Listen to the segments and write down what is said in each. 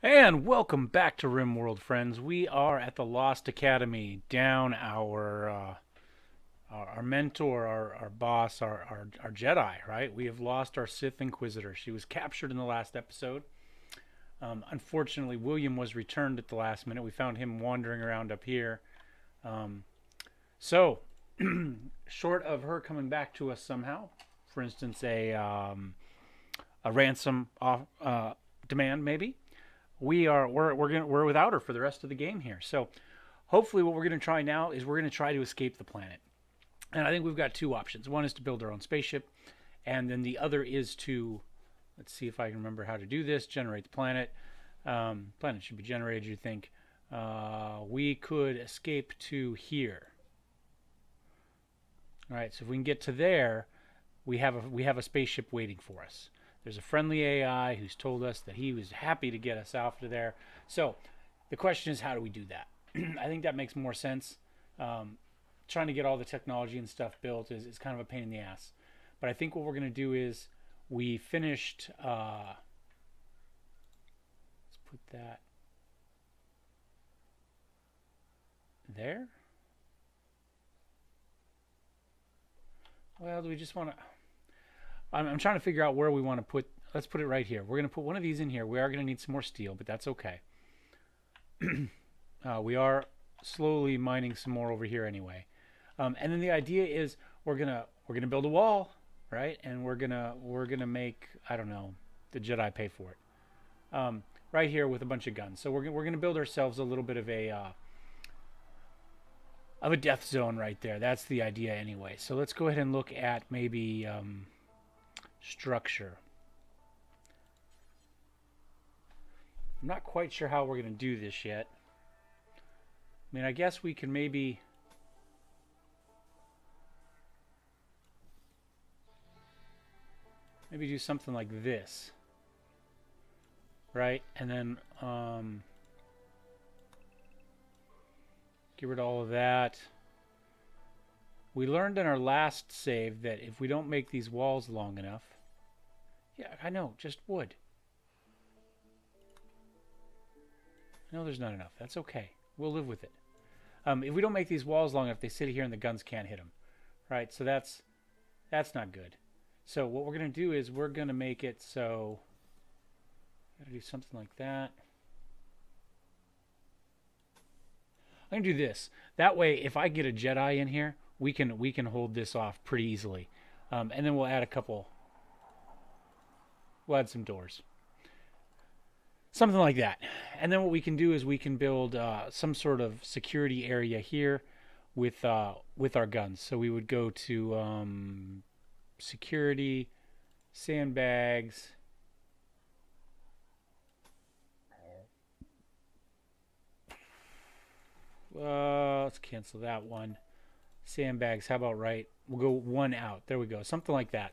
And welcome back to RimWorld, friends. We are at the Lost Academy, down our mentor, our boss, our Jedi, right? We have lost our Sith Inquisitor. She was captured in the last episode. Unfortunately, William was returned at the last minute. We found him wandering around up here. So, short of her coming back to us somehow, for instance, a ransom demand, maybe. We're without her for the rest of the game here. So hopefully what we're going to try now is we're going to try to escape the planet. And I think we've got two options. One is to build our own spaceship, and then the other is to, let's see if I can remember how to do this, generate the planet. Planet should be generated, you think. We could escape to here. All right, so if we can get to there, we have a spaceship waiting for us. There's a friendly AI who's told us that he was happy to get us out to there. So the question is, how do we do that? I think that makes more sense. Trying to get all the technology and stuff built is kind of a pain in the ass. But I think what we're going to do is we finished... let's put that there. Well, do we just want to... I'm trying to figure out where we want to put... Let's put it right here. We're going to put one of these in here. We are going to need some more steel, but that's okay. We are slowly mining some more over here anyway. And then the idea is we're gonna build a wall, right? And we're gonna make, I don't know, the Jedi pay for it. Right here with a bunch of guns. So we're gonna build ourselves a little bit of a death zone right there. That's the idea anyway. So let's go ahead and look at maybe. Structure. I'm not quite sure how we're going to do this yet. I mean, I guess we can maybe... Maybe do something like this. Right? And then... get rid of all of that. We learned in our last save that if we don't make these walls long enough... Yeah, I know, just wood. No, there's not enough. That's okay. We'll live with it. If we don't make these walls long enough, they sit here and the guns can't hit them. Right, so that's not good. So what we're going to do is we're going to make it so... I'm going to do something like that. I'm going to do this. That way, if I get a Jedi in here... We can hold this off pretty easily, and then we'll add a couple. We'll add some doors, something like that, and then what we can do is we can build some sort of security area here with our guns. So we would go to security, sandbags. Let's cancel that one. Sandbags, how about right? We'll go one out. There we go. Something like that.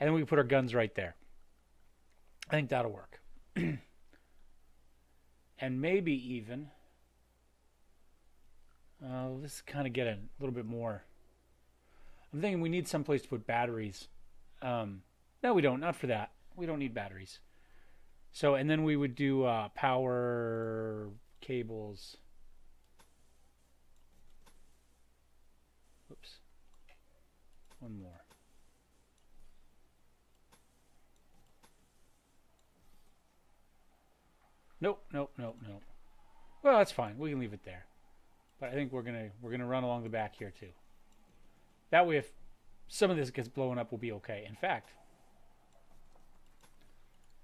And then we can put our guns right there. I think that'll work. And maybe even... let's kind of get a little bit more... I'm thinking we need some place to put batteries. No, we don't. Not for that. We don't need batteries. So, and then we would do power cables... Oops. One more. Nope. Well, that's fine. We can leave it there. But I think we're gonna run along the back here too. That way, if some of this gets blown up, we'll be okay. In fact,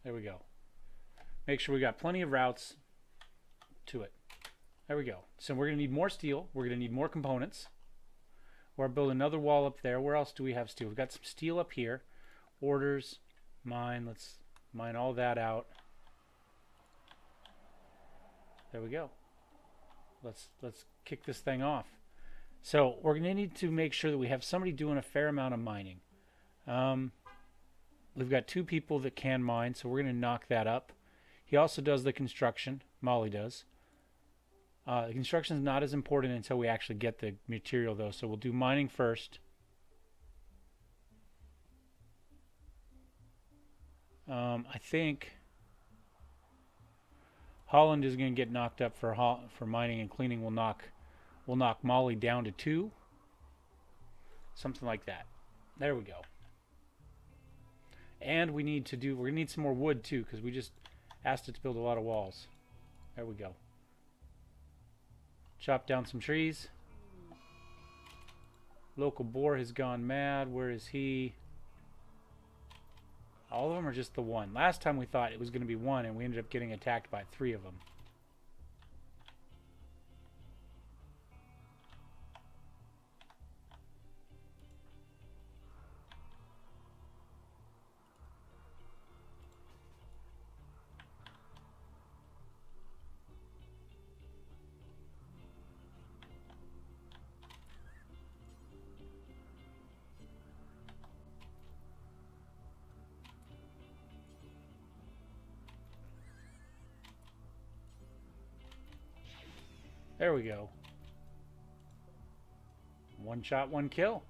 there we go. Make sure we got plenty of routes to it. There we go. So we're gonna need more steel. We're gonna need more components. Or build another wall up there. Where else do we have steel? We've got some steel up here. Orders, mine. Let's mine all that out. There we go. Let's kick this thing off. So we're going to need to make sure that we have somebody doing a fair amount of mining. We've got two people that can mine, so we're going to knock that up. He also does the construction. Molly does. The construction is not as important until we actually get the material, though. So we'll do mining first. I think Holland is going to get knocked up for mining and cleaning. We'll knock Mali down to 2. Something like that. There we go. And we need to do... We're going to need some more wood, too, because we just asked it to build a lot of walls. There we go. Chop down some trees. Local boar has gone mad. Where is he? All of them are just the one. Last time we thought it was going to be one, and we ended up getting attacked by 3 of them. There we go. One shot, one kill.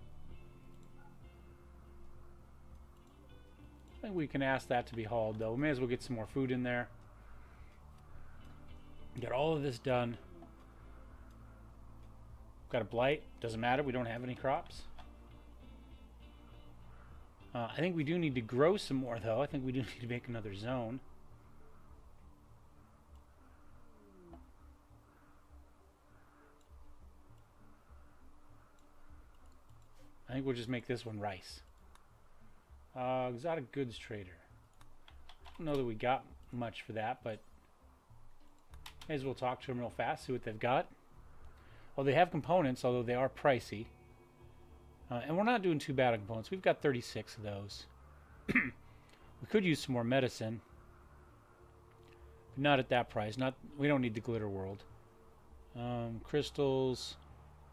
I think we can ask that to be hauled, though. We may as well get some more food in there. Get all of this done. Got a blight. Doesn't matter. We don't have any crops. I think we do need to grow some more, though. I think we do need to make another zone. I think we'll just make this one rice. Exotic goods trader. I don't know that we got much for that, but may as well talk to them real fast, see what they've got. Well, they have components, although they are pricey. And we're not doing too bad on components. We've got 36 of those. We could use some more medicine, but not at that price. We don't need the glitter world. Crystals.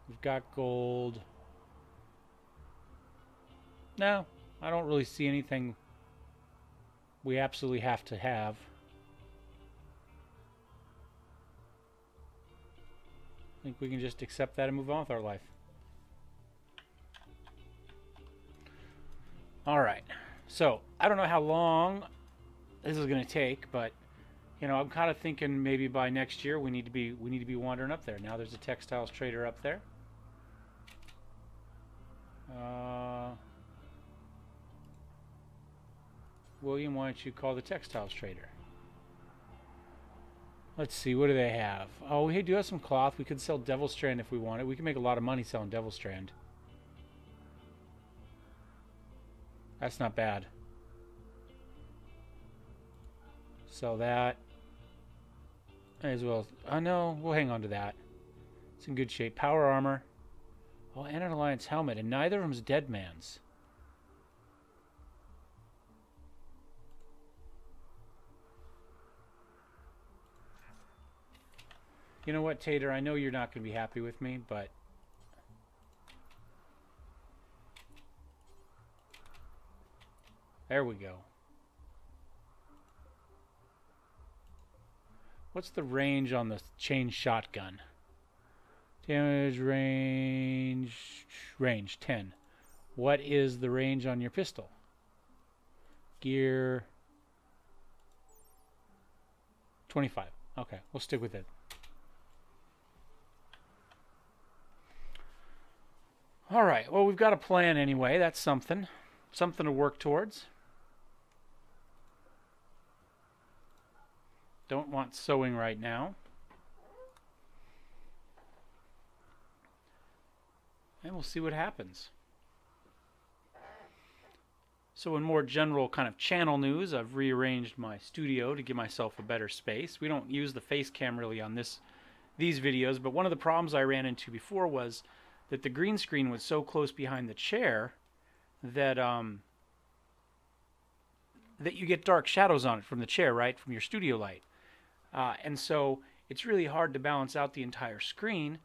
We've got gold. No, I don't really see anything we absolutely have to have. I think we can just accept that and move on with our life. All right. So I don't know how long this is going to take, but you know, I'm kind of thinking maybe by next year we need to be wandering up there. Now there's a textiles trader up there. William, why don't you call the textiles trader? Let's see, what do they have? Oh, we do have some cloth. We could sell Devil Strand if we wanted. We can make a lot of money selling Devil Strand. That's not bad. Sell that. As well. Oh, no, we'll hang on to that. It's in good shape. Power armor. Oh, and an Alliance helmet, and neither of them's dead man's. You know what, Tater, I know you're not going to be happy with me, but there we go. What's the range on the chain shotgun? Damage range 10. What is the range on your pistol? Gear 25. Okay, we'll stick with it. All right, well, we've got a plan anyway. That's something. Something to work towards. Don't want sewing right now. And we'll see what happens. So in more general kind of channel news, I've rearranged my studio to give myself a better space. We don't use the face cam really on these videos, but one of the problems I ran into before was that the green screen was so close behind the chair that that you get dark shadows on it from the chair, right, from your studio light. And so it's really hard to balance out the entire screen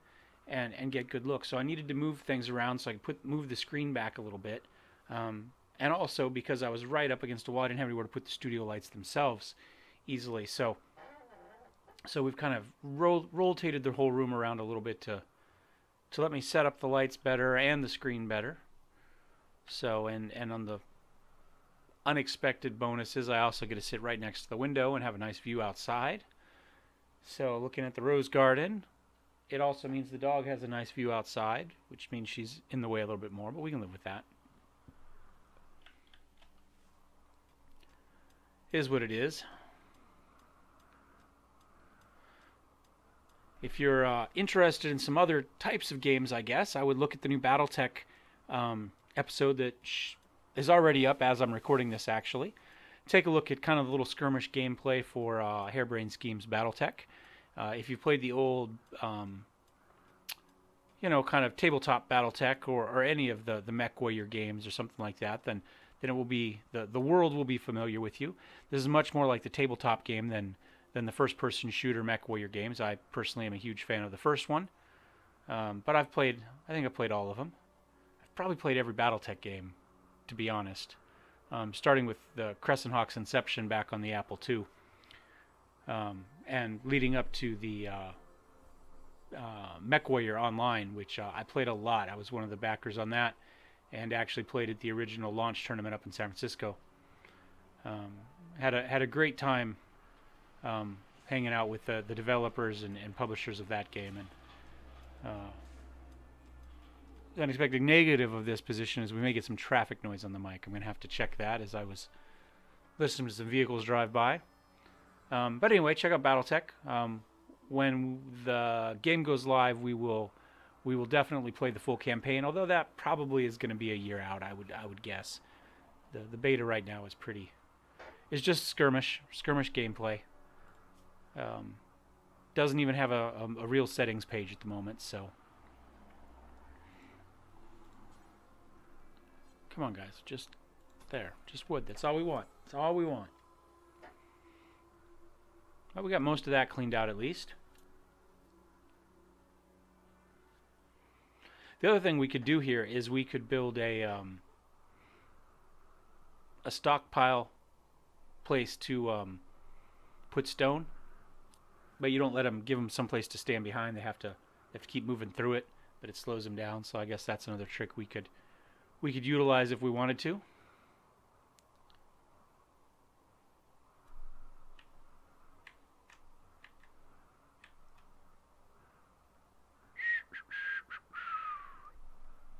and get good looks. So I needed to move things around so I could move the screen back a little bit. And also because I was right up against a wall, I didn't have anywhere to put the studio lights themselves easily. So we've kind of rotated the whole room around a little bit to let me set up the lights better and the screen better. So, and on the unexpected bonuses, I also get to sit right next to the window and have a nice view outside. So looking at the rose garden, it also means the dog has a nice view outside, which means she's in the way a little bit more, but we can live with that. It is what it is. If you're interested in some other types of games, I guess, I would look at the new BattleTech episode that is already up as I'm recording this, actually. Take a look at kind of the little skirmish gameplay for Harebrained Schemes BattleTech. If you played the old, you know, kind of tabletop BattleTech or any of the MechWarrior games or something like that, then it will be the world will be familiar with you. This is much more like the tabletop game than the first-person shooter MechWarrior games. I personally am a huge fan of the first one, but I think I've played all of them. I've probably played every BattleTech game, to be honest. Starting with the Crescent Hawks Inception back on the Apple II, and leading up to the MechWarrior Online, which I played a lot. I was one of the backers on that, and actually played at the original launch tournament up in San Francisco. Had a great time hanging out with the developers and publishers of that game. And the unexpected negative of this position is we may get some traffic noise on the mic. I'm going to have to check that as I was listening to some vehicles drive by. But anyway, check out BattleTech. When the game goes live, we will definitely play the full campaign. Although that probably is going to be a year out, I would guess. The beta right now is just skirmish gameplay. Doesn't even have a real settings page at the moment, so. Come on, guys. Just there. Just wood. That's all we want. That's all we want. Well, we got most of that cleaned out, at least. The other thing we could do here is we could build a stockpile place to put stone, but you don't give them someplace to stand behind. They have to keep moving through it, but it slows them down. So I guess that's another trick we could utilize if we wanted to.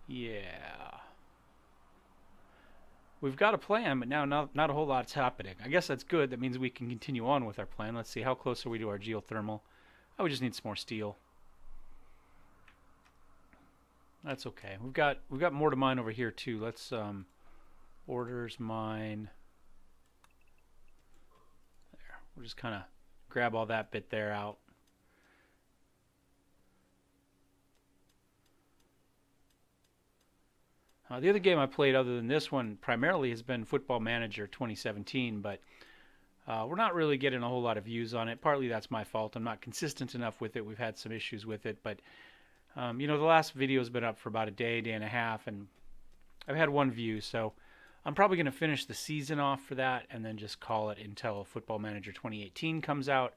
Yeah. We've got a plan, but now not a whole lot's happening. I guess that's good. That means we can continue on with our plan. Let's see, how close are we to our geothermal? Oh, we just need some more steel. That's okay. We've got more to mine over here too. Let's orders mine. There. We'll just kind of grab all that bit there out. The other game I played other than this one primarily has been Football Manager 2017, but we're not really getting a whole lot of views on it. Partly that's my fault. I'm not consistent enough with it. We've had some issues with it, but you know, the last video's been up for about a day, day and a half, and I've had one view, so I'm probably going to finish the season off for that and then just call it until Football Manager 2018 comes out,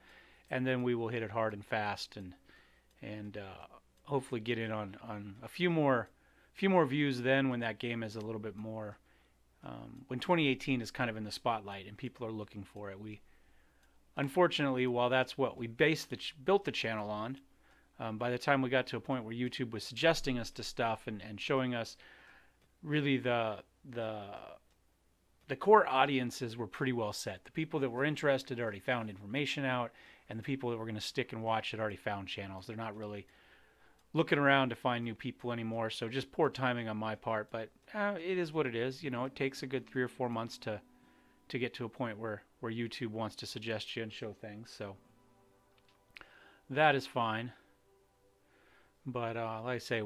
and then we will hit it hard and fast and hopefully get in on a few more views then, when that game is a little bit more, when 2018 is kind of in the spotlight and people are looking for it. We, unfortunately, while that's what we built the channel on, by the time we got to a point where YouTube was suggesting us to stuff and showing us, really the core audiences were pretty well set. The people that were interested already found information out, and the people that were going to stick and watch had already found channels. They're not really looking around to find new people anymore, so just poor timing on my part, but it is what it is. You know, it takes a good 3 or 4 months to get to a point where YouTube wants to suggest you and show things, so that is fine. But like I say,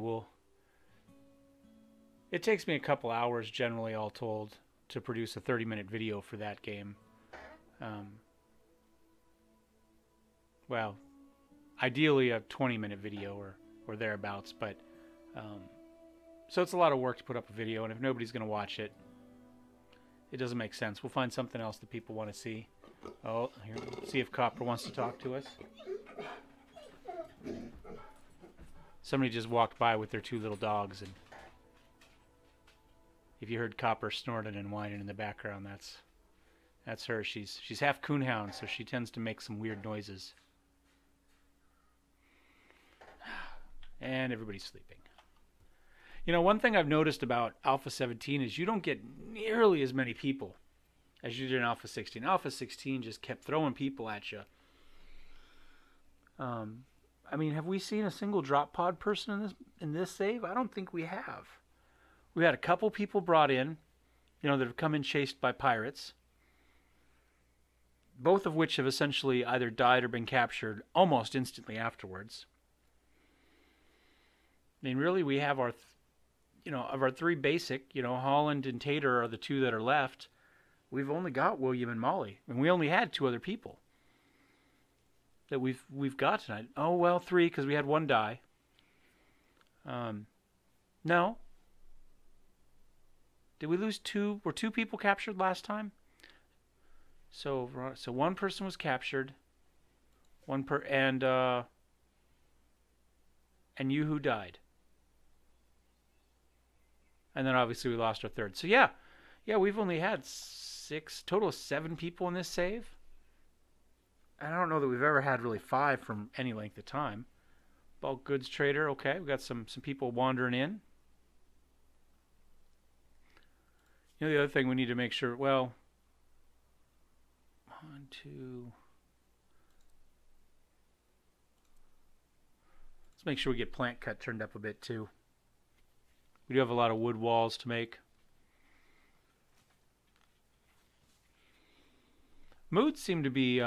it takes me a couple hours generally, all told, to produce a 30-minute video for that game. Well, ideally a 20-minute video or thereabouts, but so it's a lot of work to put up a video, and if nobody's going to watch it, it doesn't make sense. We'll find something else that people want to see. Oh, here, see if Copper wants to talk to us. Somebody just walked by with their 2 little dogs, and if you heard Copper snorting and whining in the background, that's her. She's half coonhound, so she tends to make some weird noises. and everybody's sleeping. You know, one thing I've noticed about Alpha 17 is you don't get nearly as many people as you did in Alpha 16. Alpha 16 just kept throwing people at you. I mean, have we seen a single drop pod person in this save? I don't think we have. We had a couple people brought in, you know, that have come in chased by pirates, both of which have essentially either died or been captured almost instantly afterwards. I mean, really, we have our, you know, of our three basic, you know, Holland and Tater are the two that are left. We've only got William and Molly, and we only had two other people that we've got tonight. Oh, well, three, because we had one die. No. Did we lose two? Were two people captured last time? So one person was captured. And you who died. And then obviously we lost our third. So yeah, we've only had total of seven people in this save. I don't know that we've ever had really five from any length of time. Bulk goods trader. Okay, we got some people wandering in. You know, the other thing we need to make sure, well, one, two. Let's make sure we get plant cut turned up a bit too. We do have a lot of wood walls to make. Moods seem to be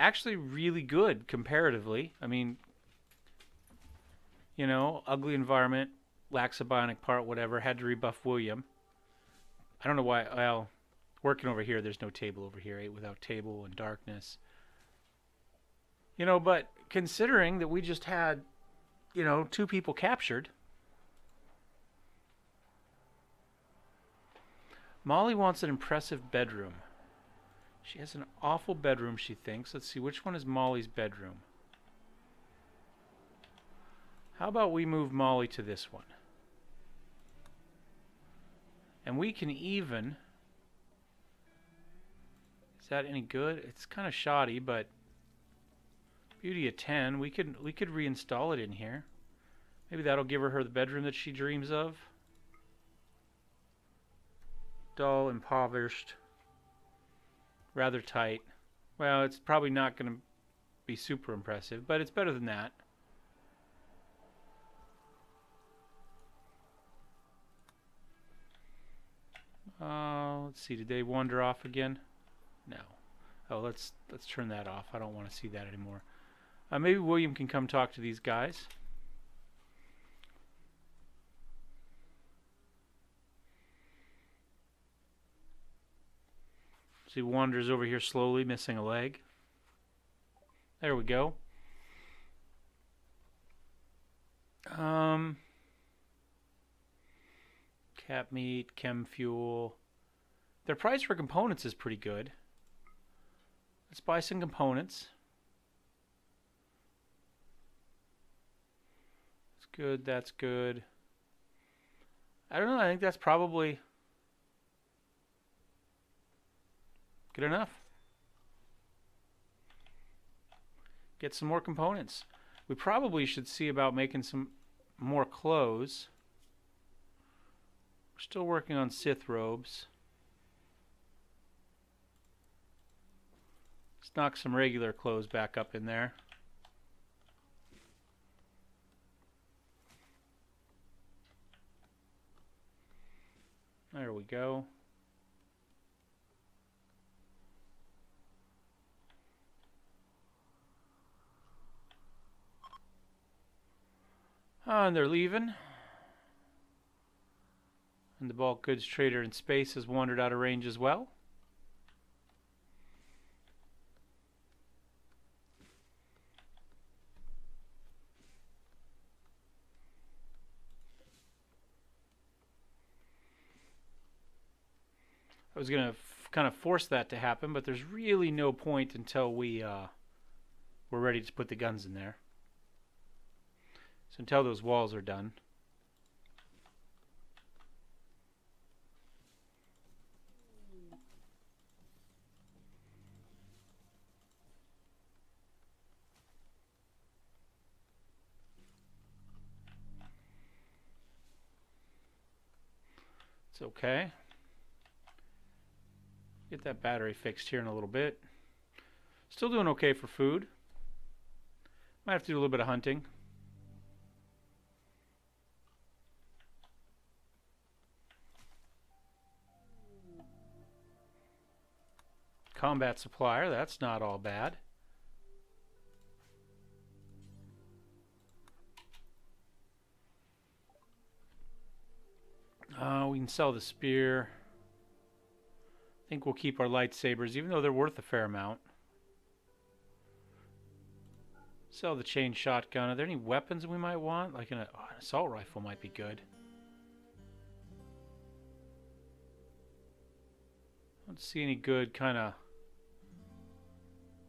actually really good comparatively. I mean, you know, ugly environment, laxabionic part, whatever, had to rebuff William. I don't know why. Well, working over here, there's no table over here. Eight without table and darkness. You know, but considering that we just had, you know, two people captured. Molly wants an impressive bedroom. She has an awful bedroom, she thinks. Let's see, which one is Molly's bedroom? How about we move Molly to this one? And we can even... Is that any good? It's kind of shoddy, but beauty of 10. We could reinstall it in here. Maybe that'll give her the bedroom that she dreams of. Dull, impoverished, rather tight. Well, it's probably not going to be super impressive, but it's better than that. Let's see. Did they wander off again? No. Oh, let's turn that off. I don't want to see that anymore. Maybe William can come talk to these guys. So he wanders over here slowly, missing a leg. There we go. Cap meat, chem fuel. Their price for components is pretty good. Let's buy some components. That's good, that's good. I don't know, I think that's probably good enough. Get some more components. We probably should see about making some more clothes. We're still working on Sith robes. Let's knock some regular clothes back up in there. There we go. Oh, and they're leaving. And the bulk goods trader in space has wandered out of range as well. I was going to kind of force that to happen, but there's really no point until we're ready to put the guns in there. So until those walls are done. It's okay. Get that battery fixed here in a little bit. Still doing okay for food. Might have to do a little bit of hunting. Combat supplier, that's not all bad. We can sell the spear. I think we'll keep our lightsabers, even though they're worth a fair amount. Sell the chain shotgun. Are there any weapons we might want? Like an assault rifle might be good. I don't see any good kind of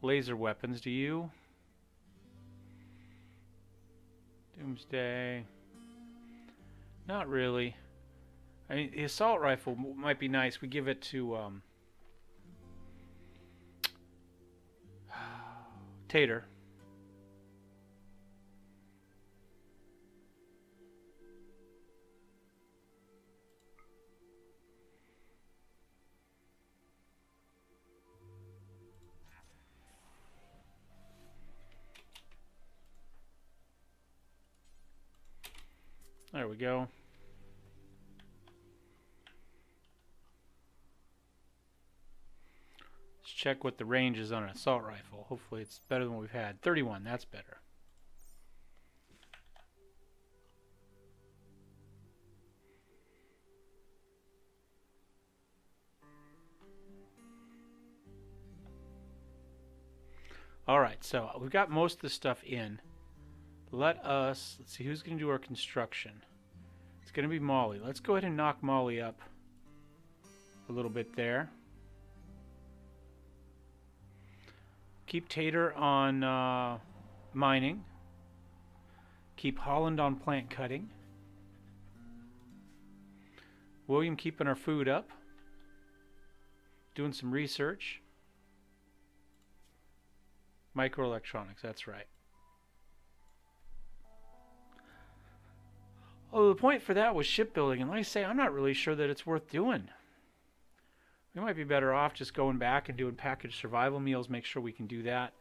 laser weapons, do you? Doomsday. Not really. I mean, the assault rifle might be nice. We give it to Tater. There we go. Let's check what the range is on an assault rifle. Hopefully it's better than what we've had. 31, that's better. Alright, so we've got most of the stuff in. Let's see who's going to do our construction. It's going to be Molly. Let's go ahead and knock Molly up a little bit there. Keep Tater on mining. Keep Holland on plant cutting. William keeping our food up. Doing some research. Microelectronics, that's right. Oh, the point for that was shipbuilding, and like I say, I'm not really sure that it's worth doing. We might be better off just going back and doing packaged survival meals, make sure we can do that.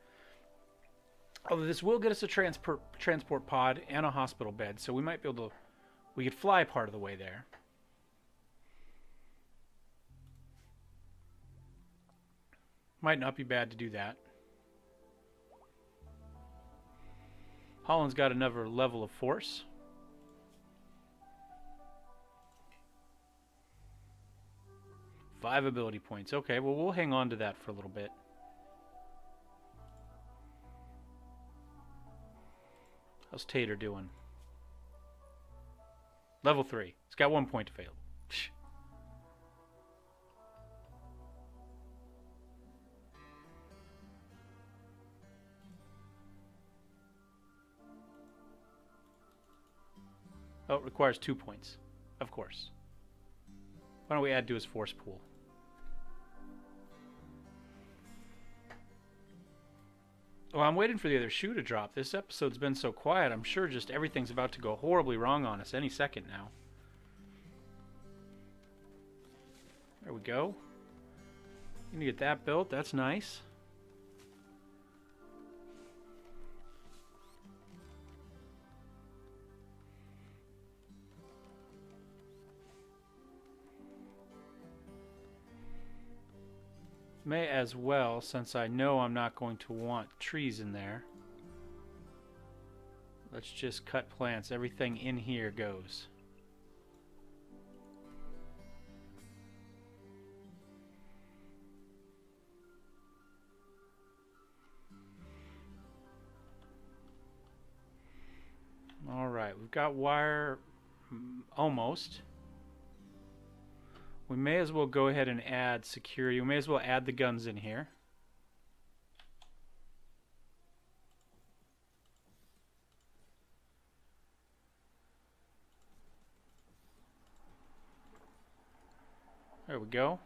Although this will get us a transport pod and a hospital bed, so we might be able to... we could fly part of the way there. Might not be bad to do that. Holland's got another level of force. Five ability points. Okay, well, we'll hang on to that for a little bit. How's Tater doing? Level 3. It's got 1 point available. Oh, it requires 2 points. Of course. Why don't we add to his force pool? Well, I'm waiting for the other shoe to drop. This episode's been so quiet, I'm sure just everything's about to go horribly wrong on us any second now. There we go. Need to get that built. That's nice. May as well, since I know I'm not going to want trees in there. Let's just cut plants. Everything in here goes. Alright, we've got wire almost. We may as well go ahead and add security. We may as well add the guns in here. There we go.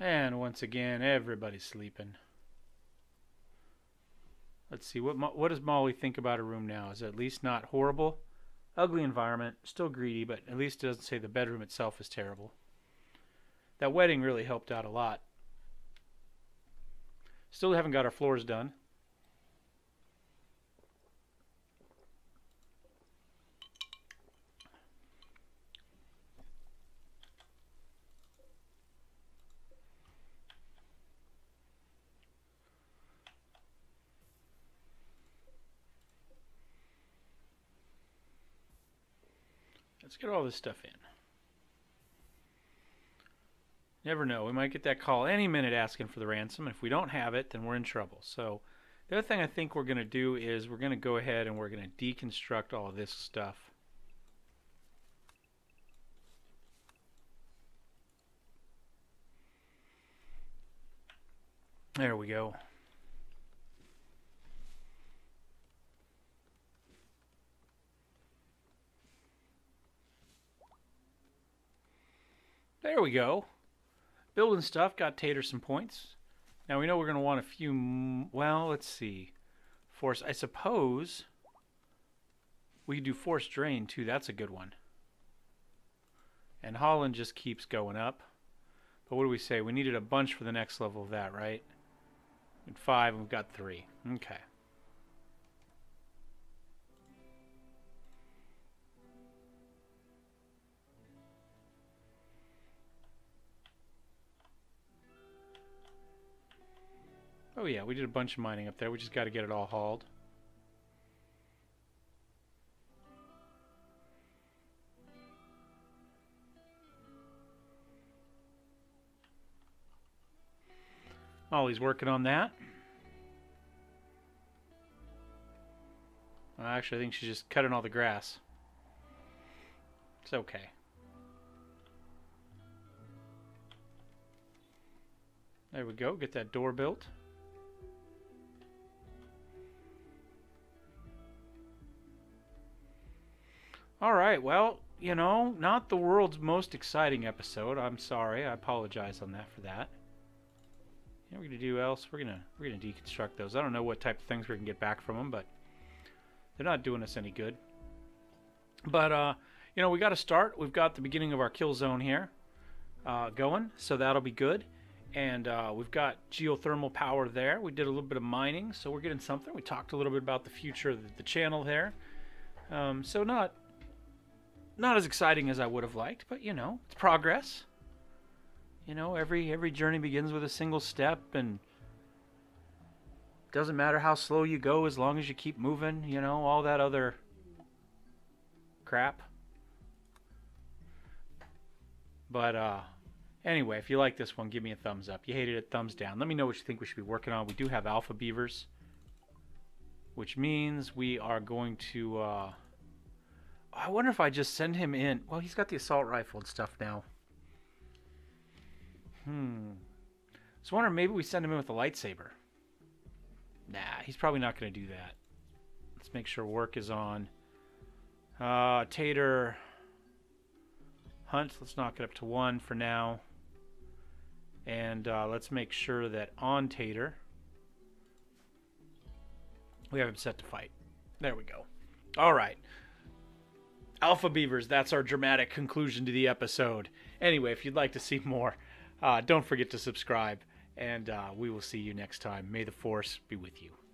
And once again, everybody's sleeping. Let's see, what does Molly think about her room now? Is it at least not horrible? Ugly environment, still greedy, but at least it doesn't say the bedroom itself is terrible. That wedding really helped out a lot. Still haven't got our floors done. Let's get all this stuff in. Never know, we might get that call any minute asking for the ransom. If we don't have it, then we're in trouble. So the other thing I think we're going to do is we're going to go ahead and we're going to deconstruct all of this stuff. There we go. There we go. Building stuff, got Tater some points. Now we know we're going to want a few, well, let's see. Force, I suppose we could do force drain too. That's a good one. And Holland just keeps going up. But what do we say? We needed a bunch for the next level of that, right? And 5, and we've got 3. Okay. Oh yeah, we did a bunch of mining up there. We just got to get it all hauled. Molly's working on that. Well, actually, I think she's just cutting all the grass. It's okay. There we go. Get that door built. All right, well, you know, not the world's most exciting episode. I'm sorry. I apologize on that for that. You know, we're going to do else. We're going to deconstruct those. I don't know what type of things we can get back from them, but they're not doing us any good. But you know, we got to start. We've got the beginning of our kill zone here going, so that'll be good. And we've got geothermal power there. We did a little bit of mining, so we're getting something. We talked a little bit about the future of the channel there. So not as exciting as I would have liked, but you know, it's progress. You know, every journey begins with a single step, and doesn't matter how slow you go as long as you keep moving, you know, all that other crap. But anyway, if you like this one, give me a thumbs up. You hated it, thumbs down. Let me know what you think we should be working on. We do have Alpha Beavers, which means we are going to I wonder if I just send him in. Well, he's got the assault rifle and stuff now. I was wondering, maybe we send him in with a lightsaber. Nah, he's probably not going to do that. Let's make sure work is on. Tater. Hunt. Let's knock it up to 1 for now. And let's make sure that on Tater, we have him set to fight. There we go. All right. Alpha Beavers, that's our dramatic conclusion to the episode. Anyway, if you'd like to see more, don't forget to subscribe, and we will see you next time. May the Force be with you.